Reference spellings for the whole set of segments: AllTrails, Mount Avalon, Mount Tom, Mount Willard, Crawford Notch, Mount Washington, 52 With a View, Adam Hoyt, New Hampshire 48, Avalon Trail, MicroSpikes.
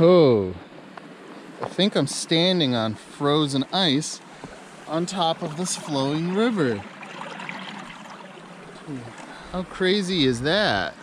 Oh, I think I'm standing on frozen ice on top of this flowing river. How crazy is that?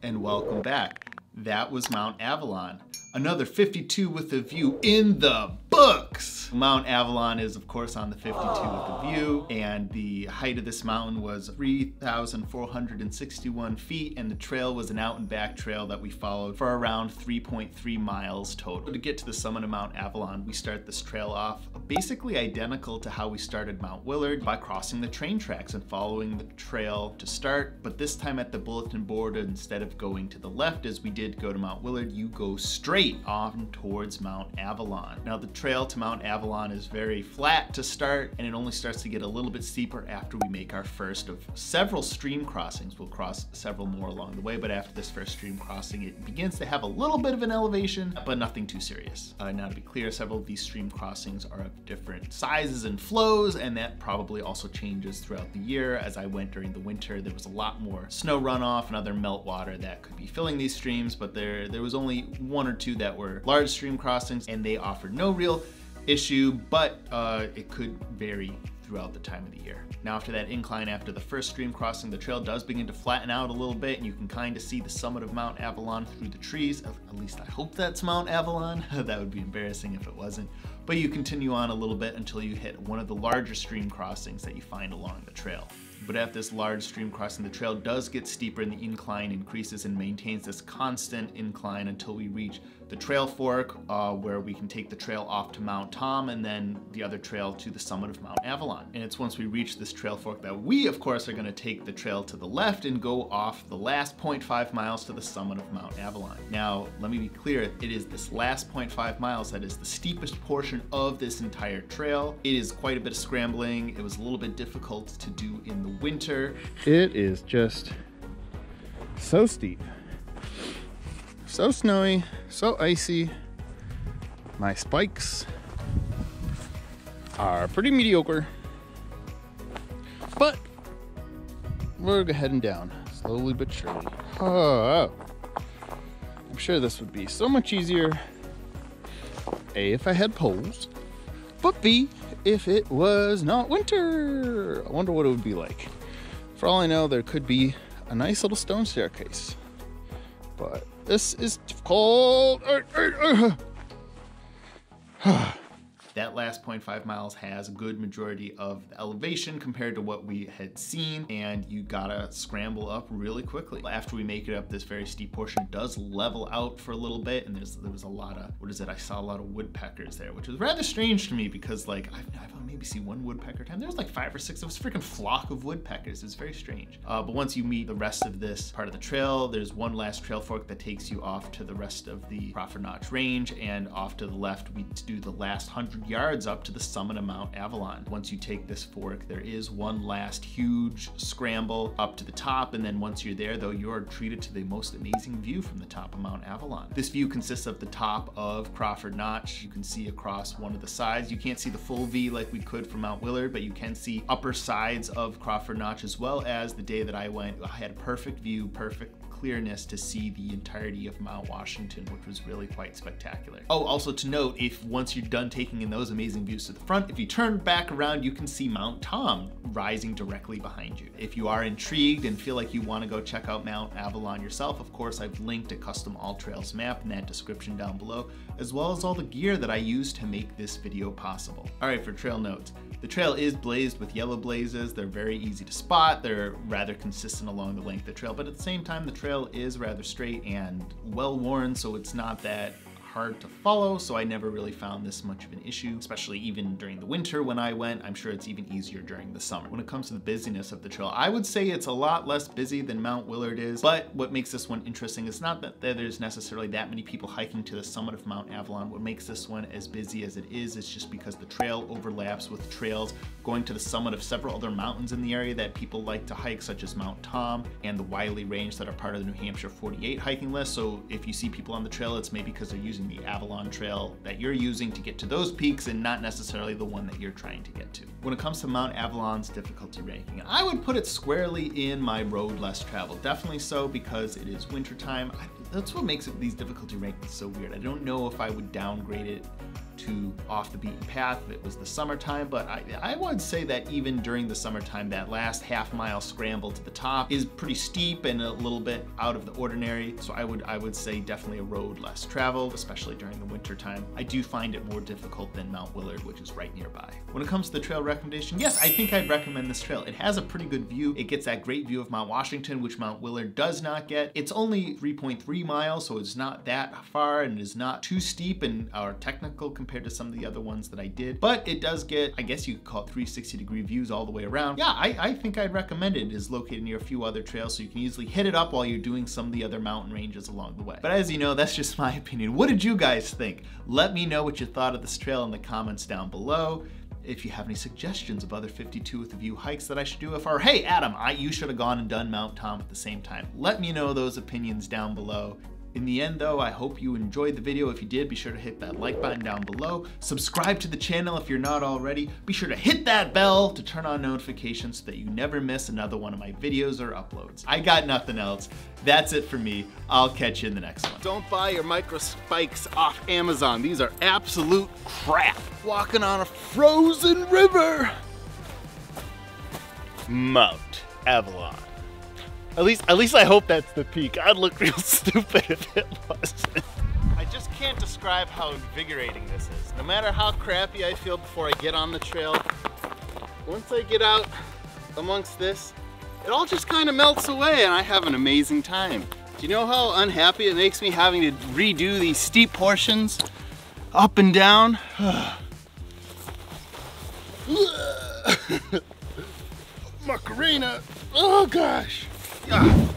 And welcome back. That was Mount Avalon. Another 52 with a view in the books. Mount Avalon is of course on the 52 with a view, and the height of this mountain was 3,461 feet, and the trail was an out and back trail that we followed for around 3.3 miles total. To get to the summit of Mount Avalon, we start this trail off basically identical to how we started Mount Willard, by crossing the train tracks and following the trail to start, but this time at the bulletin board, instead of going to the left as we did go to Mount Willard, you go straight on towards Mount Avalon. Now the trail to Mount Avalon is very flat to start, and it only starts to get a little bit steeper after we make our first of several stream crossings. We'll cross several more along the way, but after this first stream crossing it begins to have a little bit of an elevation, but nothing too serious. Now to be clear, several of these stream crossings are of different sizes and flows, and that probably also changes throughout the year. As I went during the winter, there was a lot more snow runoff and other meltwater that could be filling these streams, but there was only one or two that were large stream crossings, and they offered no real issue, but it could vary throughout the time of the year. Now after that incline, after the first stream crossing, the trail does begin to flatten out a little bit, and you can kind of see the summit of Mount Avalon through the trees. At least I hope that's Mount Avalon. That would be embarrassing if it wasn't. But you continue on a little bit until you hit one of the larger stream crossings that you find along the trail. But at this large stream crossing, the trail does get steeper, and the incline increases and maintains this constant incline until we reach the trail fork, where we can take the trail off to Mount Tom and then the other trail to the summit of Mount Avalon. And it's once we reach this trail fork that we, of course, are going to take the trail to the left and go off the last 0.5 miles to the summit of Mount Avalon. Now, let me be clear, it is this last 0.5 miles that is the steepest portion of this entire trail. It is quite a bit of scrambling. It was a little bit difficult to do in the winter. It is just so steep, so snowy, so icy. My spikes are pretty mediocre, but we're heading down slowly but surely. Oh, I'm sure this would be so much easier, A, if I had poles, but B, if it was not winter. I wonder what it would be like. For all I know, there could be a nice little stone staircase, but this is cold. That last 0.5 miles has a good majority of the elevation compared to what we had seen, and you gotta scramble up really quickly. After we make it up, this very steep portion does level out for a little bit, and there was a lot of, what is it? I saw a lot of woodpeckers there, which was rather strange to me because like, I've maybe seen one woodpecker time. There was like 5 or 6, it was a freaking flock of woodpeckers. It was very strange. But once you meet the rest of this part of the trail, there's one last trail fork that takes you off to the rest of the Crawford Notch range, and off to the left, we do the last 100 yards up to the summit of Mount Avalon. Once you take this fork, there is one last huge scramble up to the top, and then once you're there though, you're treated to the most amazing view from the top of Mount Avalon. This view consists of the top of Crawford Notch. You can see across one of the sides. You can't see the full V like we could from Mount Willard, but you can see upper sides of Crawford Notch, as well as the day that I went, I had a perfect view, perfect clearness to see the entirety of Mount Washington, which was really quite spectacular. Oh, also to note, if once you're done taking in those amazing views to the front, if you turn back around, you can see Mount Tom rising directly behind you. If you are intrigued and feel like you want to go check out Mount Avalon yourself, of course, I've linked a custom AllTrails map in that description down below, as well as all the gear that I used to make this video possible. All right, for trail notes. The trail is blazed with yellow blazes. They're very easy to spot. They're rather consistent along the length of the trail, but at the same time, the trail is rather straight and well-worn, so it's not that hard to follow, so I never really found this much of an issue, especially even during the winter when I went. I'm sure it's even easier during the summer. When it comes to the busyness of the trail, I would say it's a lot less busy than Mount Willard is, but what makes this one interesting is not that there's necessarily that many people hiking to the summit of Mount Avalon. What makes this one as busy as it is just because the trail overlaps with trails going to the summit of several other mountains in the area that people like to hike, such as Mount Tom and the Wiley Range that are part of the New Hampshire 48 hiking list. So if you see people on the trail, it's maybe because they're using the Avalon Trail that you're using to get to those peaks and not necessarily the one that you're trying to get to. When it comes to Mount Avalon's difficulty ranking, I would put it squarely in my road less traveled. Definitely so, because it is wintertime. That's what makes these difficulty rankings so weird. I don't know if I would downgrade it to off the beaten path if it was the summertime, but I would say that even during the summertime, that last half-mile scramble to the top is pretty steep and a little bit out of the ordinary. So I would say definitely a road less traveled, especially during the winter time. I do find it more difficult than Mount Willard, which is right nearby. When it comes to the trail recommendation, yes, I think I'd recommend this trail. It has a pretty good view. It gets that great view of Mount Washington, which Mount Willard does not get. It's only 3.3 miles, so it's not that far and is not too steep and our technical compared to some of the other ones that I did, but it does get, I guess you could call it 360-degree views all the way around. Yeah, I think I'd recommend it. It is located near a few other trails, so you can easily hit it up while you're doing some of the other mountain ranges along the way. But as you know, that's just my opinion. What did you guys think? Let me know what you thought of this trail in the comments down below. If you have any suggestions of other 52 with a View hikes that I should do, or hey, Adam, you should have gone and done Mount Tom at the same time. Let me know those opinions down below. In the end though, I hope you enjoyed the video. If you did, be sure to hit that like button down below. Subscribe to the channel if you're not already. Be sure to hit that bell to turn on notifications so that you never miss another one of my videos or uploads. I got nothing else. That's it for me. I'll catch you in the next one. Don't buy your MicroSpikes off Amazon. These are absolute crap. Walking on a frozen river. Mount Avalon. At least I hope that's the peak. I'd look real stupid if it wasn't. I just can't describe how invigorating this is. No matter how crappy I feel before I get on the trail, once I get out amongst this, it all just kind of melts away and I have an amazing time. Do you know how unhappy it makes me having to redo these steep portions? Up and down. Macarena, oh gosh. Yeah.